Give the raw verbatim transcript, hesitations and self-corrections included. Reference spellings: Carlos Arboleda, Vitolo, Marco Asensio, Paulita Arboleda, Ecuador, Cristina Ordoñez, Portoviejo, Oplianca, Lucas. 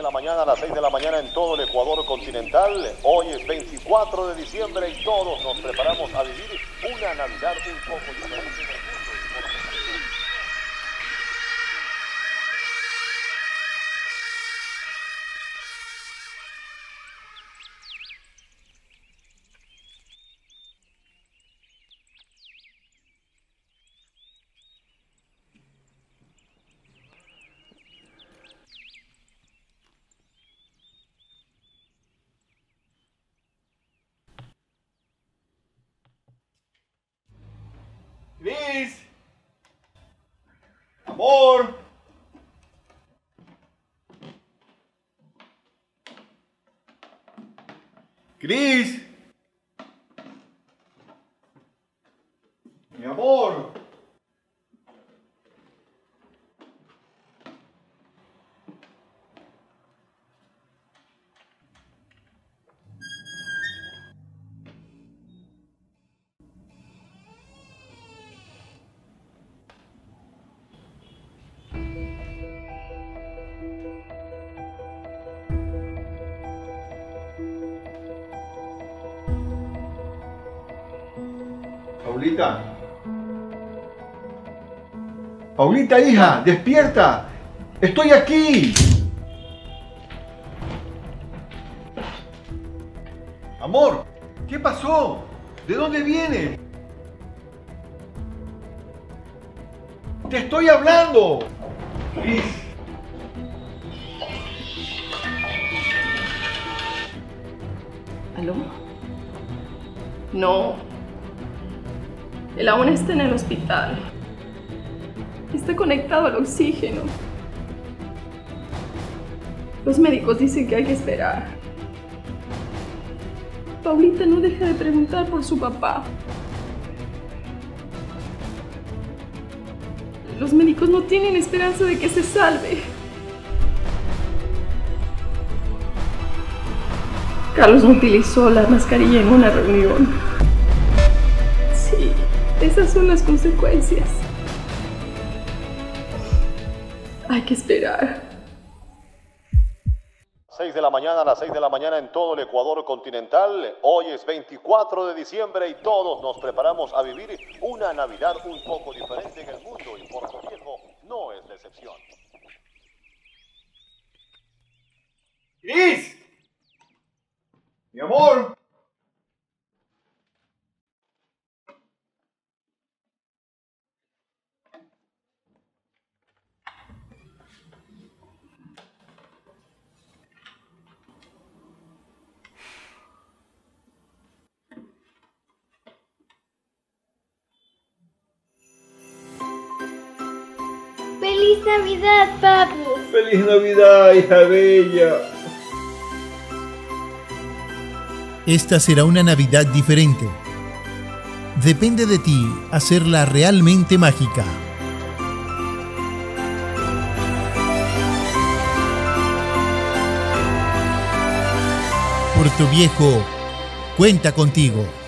de la mañana a las seis de la mañana en todo el Ecuador continental. Hoy es veinticuatro de diciembre y todos nos preparamos a vivir una Navidad un poco diferente. Liz, amor, Cris, mi amor, Paulita, Paulita, hija, despierta, estoy aquí. Amor, ¿qué pasó? ¿De dónde vienes? Te estoy hablando. Liz. ¿Aló? No. Él aún está en el hospital. Está conectado al oxígeno. Los médicos dicen que hay que esperar. Paulita no deja de preguntar por su papá. Los médicos no tienen esperanza de que se salve. Carlos no utilizó la mascarilla en una reunión. Esas son las consecuencias. Hay que esperar. seis de la mañana a las seis de la mañana en todo el Ecuador continental. Hoy es veinticuatro de diciembre y todos nos preparamos a vivir una Navidad un poco diferente en el mundo. Y Portoviejo no es la excepción. ¡Cris! ¡Mi amor! ¡Feliz Navidad, papu! ¡Feliz Navidad, hija bella! Esta será una Navidad diferente. Depende de ti hacerla realmente mágica. Portoviejo cuenta contigo.